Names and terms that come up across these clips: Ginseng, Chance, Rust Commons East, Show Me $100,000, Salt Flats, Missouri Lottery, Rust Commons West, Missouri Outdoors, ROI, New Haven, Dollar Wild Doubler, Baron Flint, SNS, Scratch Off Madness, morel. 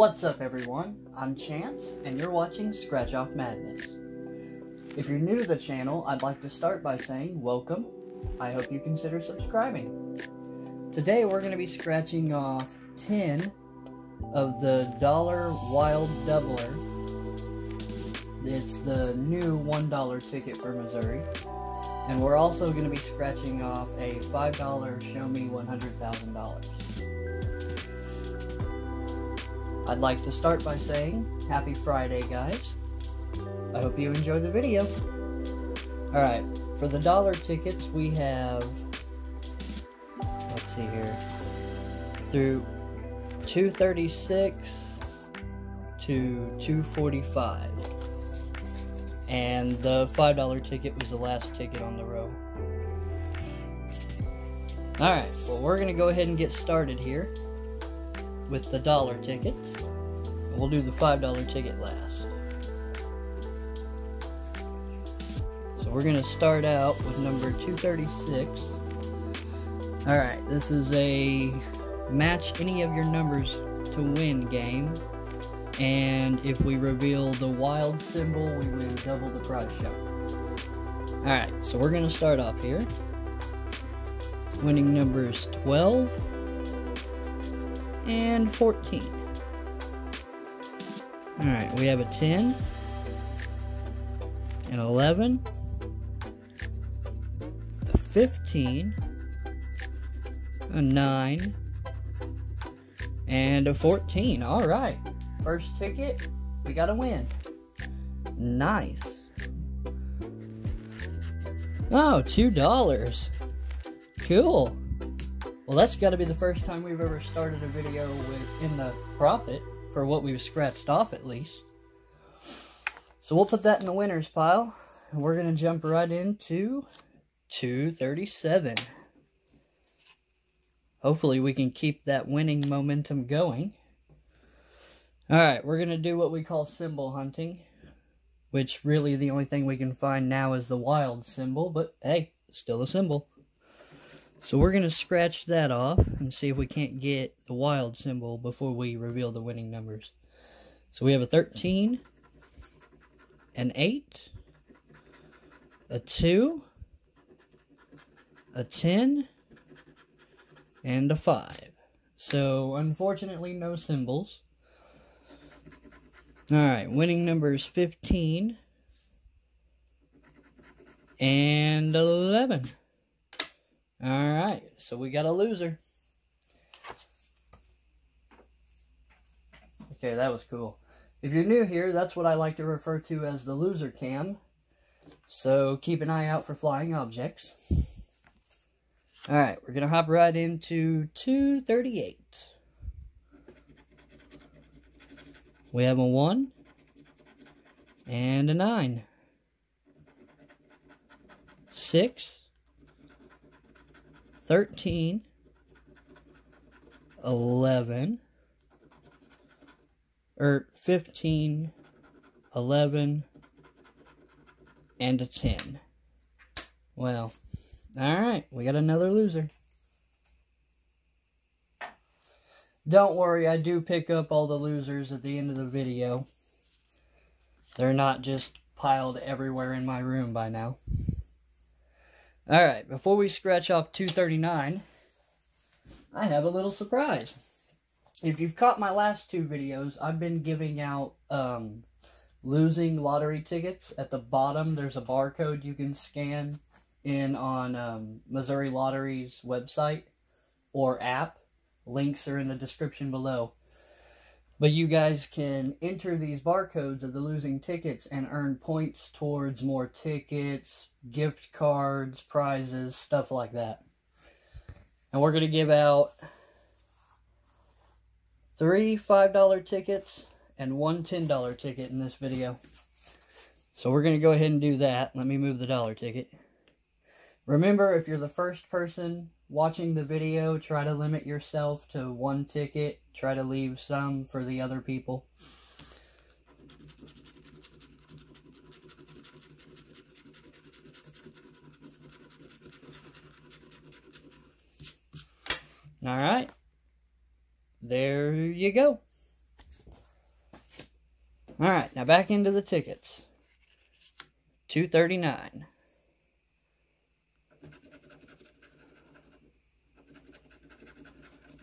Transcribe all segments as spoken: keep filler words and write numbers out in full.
What's up everyone, I'm Chance, and you're watching Scratch Off Madness. If you're new to the channel, I'd like to start by saying welcome. I hope you consider subscribing. Today we're going to be scratching off ten of the Dollar Wild Doubler. It's the new one dollar ticket for Missouri. And we're also going to be scratching off a five dollar Show Me one hundred thousand dollars. I'd like to start by saying happy Friday, guys. I hope you enjoyed the video. Alright, for the dollar tickets we have, let's see here, through two thirty-six to two forty-five. And the five dollar ticket was the last ticket on the row. Alright, well we're going to go ahead and get started here with the dollar tickets. And we'll do the five dollar ticket last. So we're going to start out with number two thirty-six. Alright, this is a match any of your numbers to win game. And if we reveal the wild symbol, we win double the prize shot. Alright, so we're going to start off here. Winning numbers twelve and fourteen. Alright, we have a ten, an eleven, a fifteen, a nine, and a fourteen. Alright. First ticket, we got a win. Nice. Oh, two dollars. Cool. Well, that's got to be the first time we've ever started a video with in the profit, for what we've scratched off at least. So we'll put that in the winners pile, and we're going to jump right into two thirty-seven. Hopefully we can keep that winning momentum going. Alright, we're going to do what we call symbol hunting, which really the only thing we can find now is the wild symbol, but hey, it's still a symbol. So we're going to scratch that off and see if we can't get the wild symbol before we reveal the winning numbers. So we have a thirteen, an eight, a two, a ten, and a five. So unfortunately no symbols. Alright, winning numbers fifteen and eleven. Alright, so we got a loser. Okay, that was cool. If you're new here, that's what I like to refer to as the loser cam. So keep an eye out for flying objects. Alright, we're going to hop right into two thirty-eight. We have a one and a nine, six, thirteen, eleven, or fifteen, eleven, and a ten. Well, all right, we got another loser. Don't worry, I do pick up all the losers at the end of the video. They're not just piled everywhere in my room by now. Alright, before we scratch off two thirty-nine, I have a little surprise. If you've caught my last two videos, I've been giving out um, losing lottery tickets. At the bottom, there's a barcode you can scan in on um, Missouri Lottery's website or app. Links are in the description below. But you guys can enter these barcodes of the losing tickets and earn points towards more tickets, gift cards, prizes, stuff like that. And we're going to give out three five dollar tickets and one ten dollar ticket in this video. So we're going to go ahead and do that. Let me move the dollar ticket. Remember, if you're the first person watching the video, try to limit yourself to one ticket. Try to leave some for the other people. Alright. There you go. All right, now back into the tickets. two thirty-nine.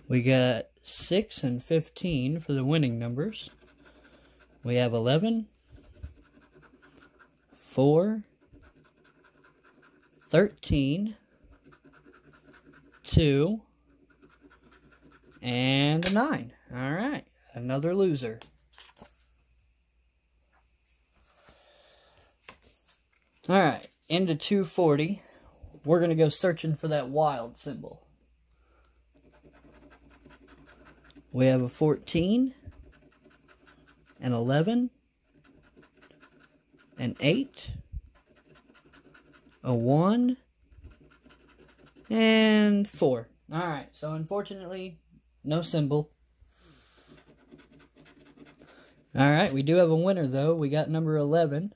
We got six and fifteen for the winning numbers. We have eleven, four, thirteen, two, and a nine. All right, another loser. All right, into two forty. We're going to go searching for that wild symbol. We have a fourteen, an eleven, an eight, a one, and four. Alright, so unfortunately, no symbol. Alright, we do have a winner though. We got number eleven.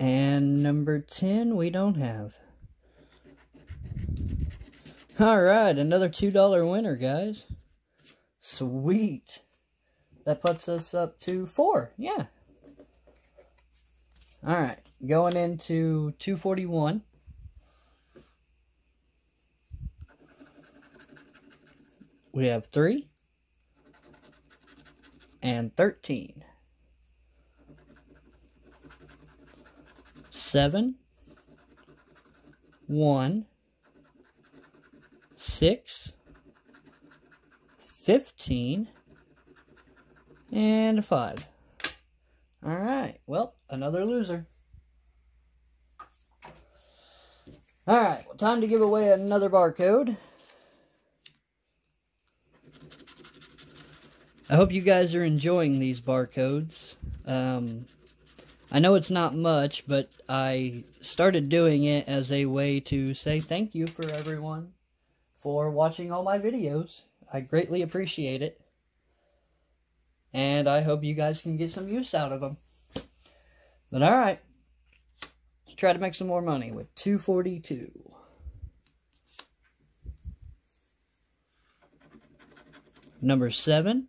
And number ten we don't have. Alright, another two dollar winner, guys. Sweet. That puts us up to four. Yeah. Alright, going into two forty-one. We have three and thirteen. Seven, one, six, fifteen, and a five. All right, well, another loser. All right, well, time to give away another barcode. I hope you guys are enjoying these barcodes. Um, I know it's not much, but I started doing it as a way to say thank you for everyone for watching all my videos. I greatly appreciate it. And I hope you guys can get some use out of them. But alright. Let's try to make some more money with two forty-two. Number seven.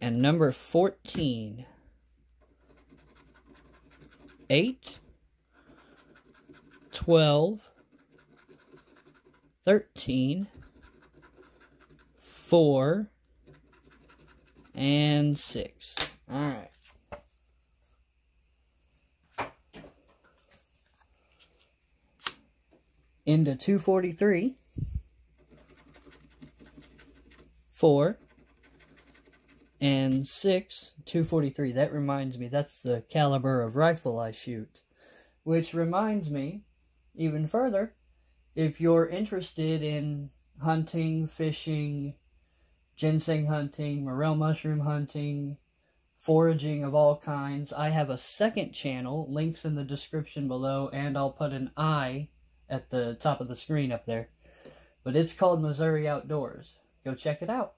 And number fourteen. eight. twelve. thirteen. four. And six. Alright. Into two forty-three. four. And six. two forty-three. That reminds me, that's the caliber of rifle I shoot. Which reminds me, even further, if you're interested in hunting, fishing, ginseng hunting, morel mushroom hunting, foraging of all kinds. I have a second channel, links in the description below, and I'll put an I at the top of the screen up there. But it's called Missouri Outdoors. Go check it out.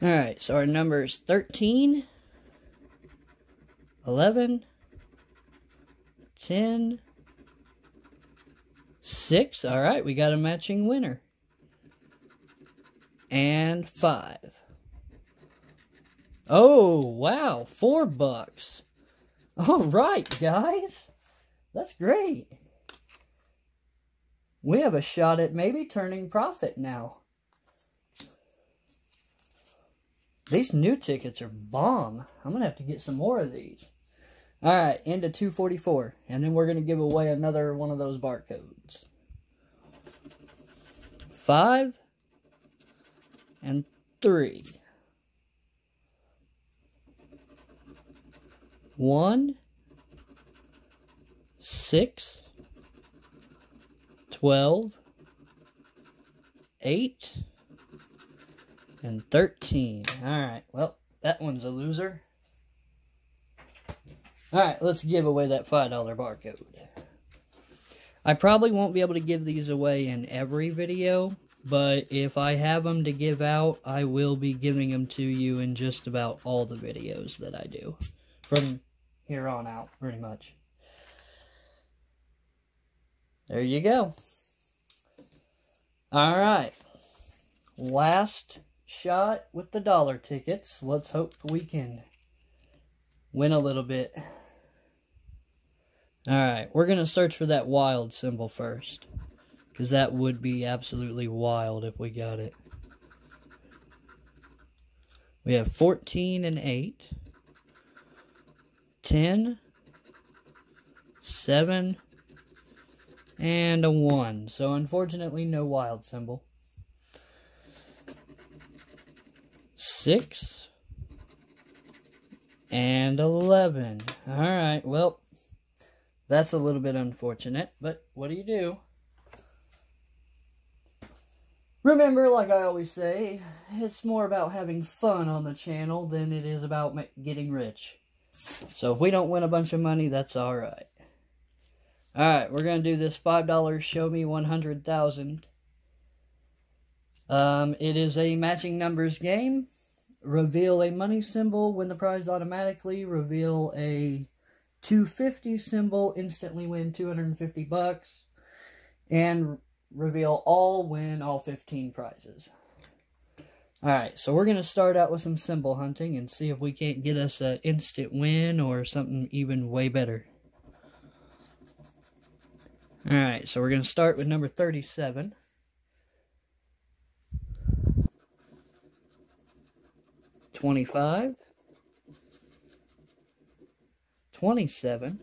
Alright, so our number is thirteen, eleven, ten, six. Alright, we got a matching winner. And five. Oh, wow. Four bucks. All right, guys. That's great. We have a shot at maybe turning profit now. These new tickets are bomb. I'm going to have to get some more of these. All right, into two forty-four. And then we're going to give away another one of those barcodes. Five. And three. One. Six. Twelve. Eight. And thirteen. Alright, well, that one's a loser. Alright, let's give away that five dollar barcode. I probably won't be able to give these away in every video. But if I have them to give out, I will be giving them to you in just about all the videos that I do. From here on out, pretty much. There you go. Alright. last shot with the dollar tickets. Let's hope we can win a little bit. Alright, we're going to search for that wild symbol first, because that would be absolutely wild if we got it. We have fourteen and eight. ten, seven, and a one. So unfortunately, no wild symbol. six, and eleven. Alright, well, that's a little bit unfortunate, but what do you do? Remember, like I always say, it's more about having fun on the channel than it is about getting rich. So if we don't win a bunch of money, that's alright. Alright, we're going to do this five dollar Show Me one hundred thousand. Um, it is a matching numbers game. Reveal a money symbol, win the prize automatically. Reveal a two fifty symbol, instantly win two hundred fifty bucks. And reveal all, win all fifteen prizes. Alright, so we're going to start out with some symbol hunting and see if we can't get us an instant win or something even way better. Alright, so we're going to start with number thirty-seven. twenty-five. twenty-seven.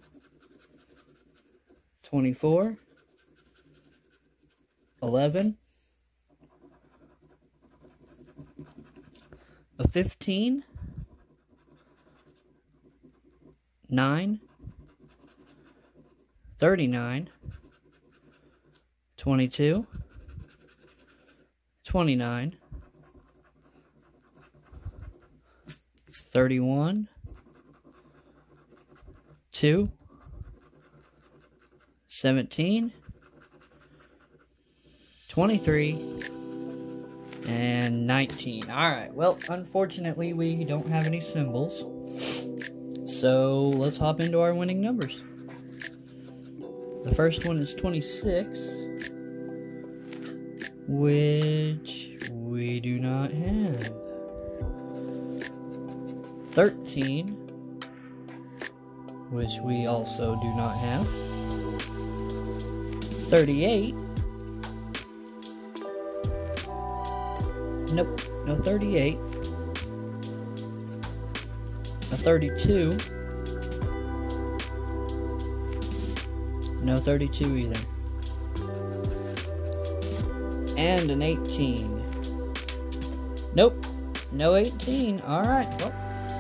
twenty-four. eleven, a fifteen, nine, thirty-nine, twenty-two, twenty-nine, thirty-one, two, seventeen, twenty-three, and nineteen. Alright, well, unfortunately, we don't have any symbols. So, let's hop into our winning numbers. The first one is twenty-six, which we do not have. thirteen, which we also do not have. thirty-eight, Nope, no thirty-eight, no thirty-two, no thirty-two either, and an eighteen. Nope, no eighteen. Alright, well,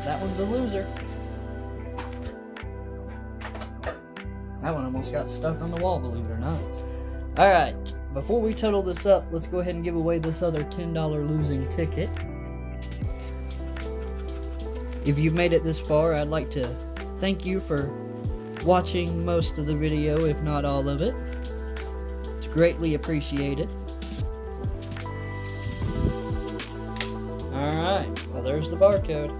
that one's a loser. That one almost got stuck on the wall, believe it or not. Alright. Before we total this up, let's go ahead and give away this other ten dollar losing ticket. If you've made it this far, I'd like to thank you for watching most of the video, if not all of it. It's greatly appreciated. Alright, well, there's the barcode.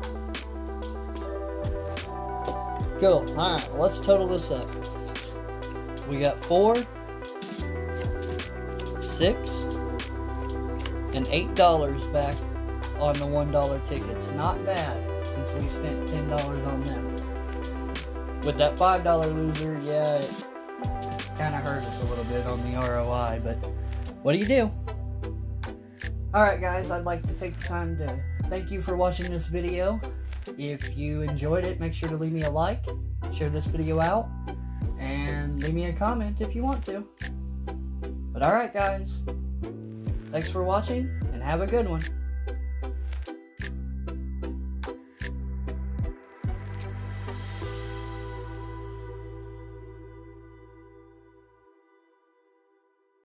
Cool, alright, well, let's total this up. We got four, six, and eight dollars back on the one dollar tickets. Not bad, since we spent ten dollars on them. With that five dollar loser, yeah, it kind of hurt us a little bit on the R O I, but what do you do? Alright guys, I'd like to take the time to thank you for watching this video. If you enjoyed it, make sure to leave me a like, share this video out, and leave me a comment if you want to. But alright guys, thanks for watching, and have a good one.